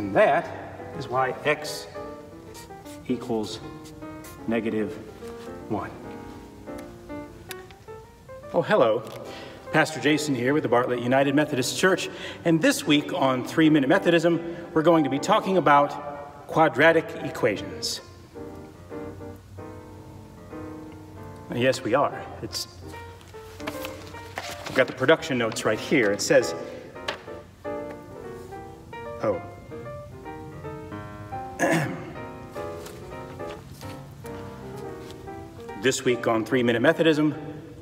And that is why x equals -1. Oh, hello. Pastor Jason here with the Bartlett United Methodist Church. And this week on 3 Minute Methodism, we're going to be talking about quadratic equations. Yes, we are. I've got the production notes right here. It says, oh. This week on 3 Minute Methodism,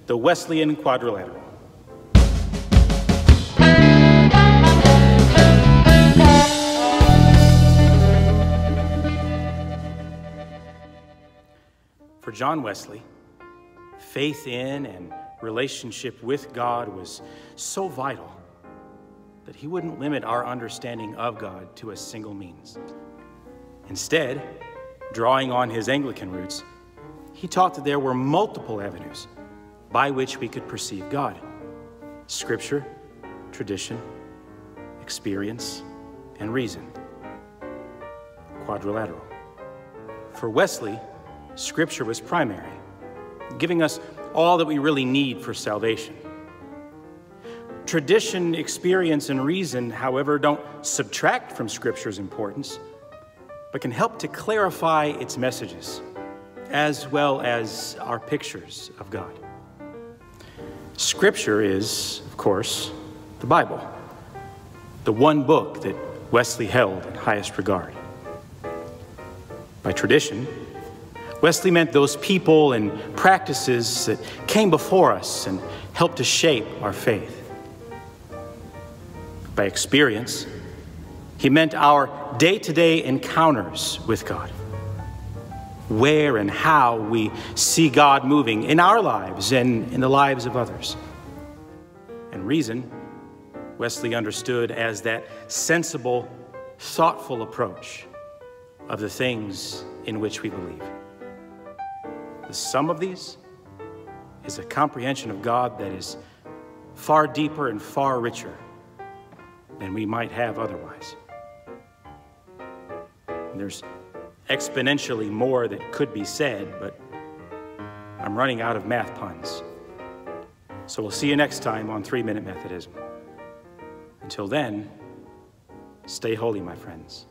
the Wesleyan Quadrilateral. For John Wesley, faith in and relationship with God was so vital that he wouldn't limit our understanding of God to a single means. Instead, drawing on his Anglican roots, he taught that there were multiple avenues by which we could perceive God: Scripture, tradition, experience, and reason. Quadrilateral. For Wesley, Scripture was primary, giving us all that we really need for salvation. Tradition, experience, and reason, however, don't subtract from Scripture's importance, but can help to clarify its messages, as well as our pictures of God. Scripture is, of course, the Bible, the one book that Wesley held in highest regard. By tradition, Wesley meant those people and practices that came before us and helped to shape our faith. By experience, he meant our day-to-day encounters with God, where and how we see God moving in our lives and in the lives of others. And reason, Wesley understood as that sensible, thoughtful approach of the things in which we believe. The sum of these is a comprehension of God that is far deeper and far richer than we might have otherwise. And there's exponentially more that could be said, but I'm running out of math puns. So we'll see you next time on 3 Minute Methodism. Until then, stay holy, my friends.